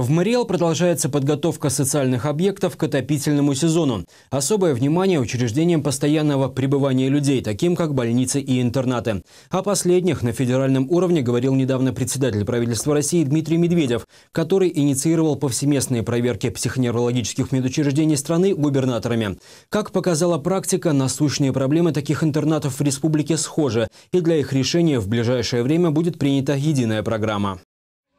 В Марий Эл продолжается подготовка социальных объектов к отопительному сезону. Особое внимание учреждениям постоянного пребывания людей, таким как больницы и интернаты. О последних на федеральном уровне говорил недавно председатель правительства России Дмитрий Медведев, который инициировал повсеместные проверки психоневрологических медучреждений страны губернаторами. Как показала практика, насущные проблемы таких интернатов в республике схожи, и для их решения в ближайшее время будет принята единая программа.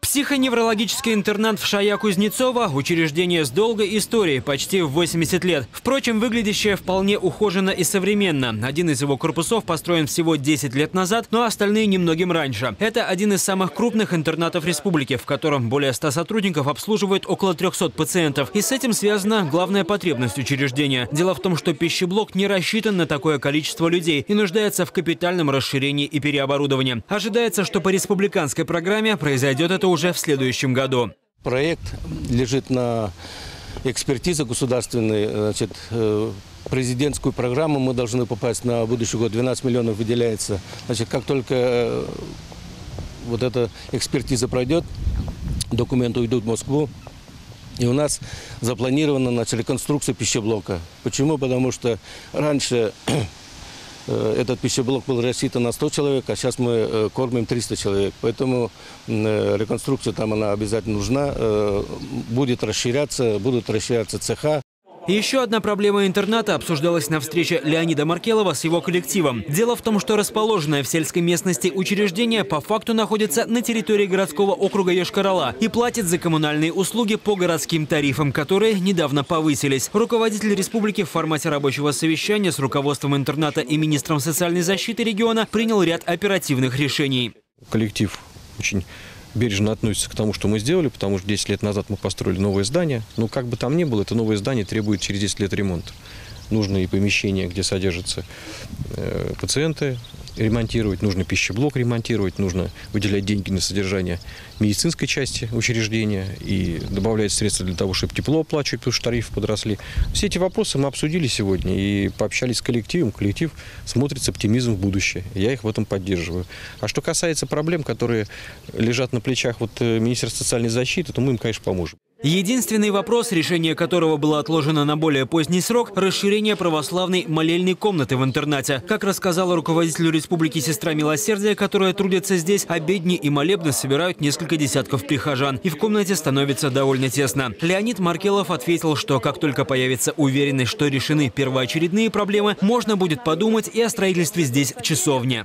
Психоневрологический интернат в Шая-Кузнецово – учреждение с долгой историей, почти 80 лет. Впрочем, выглядящее вполне ухоженно и современно. Один из его корпусов построен всего 10 лет назад, но остальные немногим раньше. Это один из самых крупных интернатов республики, в котором более 100 сотрудников обслуживают около 300 пациентов. И с этим связана главная потребность учреждения. Дело в том, что пищеблок не рассчитан на такое количество людей и нуждается в капитальном расширении и переоборудовании. Ожидается, что по республиканской программе произойдет это уже в следующем году. Проект лежит на экспертизе государственной. Значит, президентскую программу мы должны попасть на будущий год. 12 миллионов выделяется. Значит, как только вот эта экспертиза пройдет, документы уйдут в Москву. И у нас запланирована, значит, реконструкция пищеблока. Почему? Потому что раньше этот пищеблок был рассчитан на 100 человек, а сейчас мы кормим 300 человек. Поэтому реконструкция там она обязательно нужна. Будут расширяться цеха. Еще одна проблема интерната обсуждалась на встрече Леонида Маркелова с его коллективом. Дело в том, что расположенное в сельской местности учреждение по факту находится на территории городского округа Йошкар-Ола и платит за коммунальные услуги по городским тарифам, которые недавно повысились. Руководитель республики в формате рабочего совещания с руководством интерната и министром социальной защиты региона принял ряд оперативных решений. Коллектив очень бережно относится к тому, что мы сделали, потому что 10 лет назад мы построили новое здание. Но как бы там ни было, это новое здание требует через 10 лет ремонта. Нужно и помещение, где содержатся пациенты, ремонтировать, нужно пищеблок ремонтировать, нужно выделять деньги на содержание медицинской части учреждения и добавлять средства для того, чтобы тепло оплачивать, потому что тарифы подросли. Все эти вопросы мы обсудили сегодня и пообщались с коллективом. Коллектив смотрит с оптимизмом в будущее. Я их в этом поддерживаю. А что касается проблем, которые лежат на плечах вот министерства социальной защиты, то мы им, конечно, поможем. Единственный вопрос, решение которого было отложено на более поздний срок – расширение православной молельной комнаты в интернате. Как рассказала руководителю республики сестра милосердия, которая трудится здесь, обедни и молебны собирают несколько десятков прихожан. И в комнате становится довольно тесно. Леонид Маркелов ответил, что как только появится уверенность, что решены первоочередные проблемы, можно будет подумать и о строительстве здесь часовни.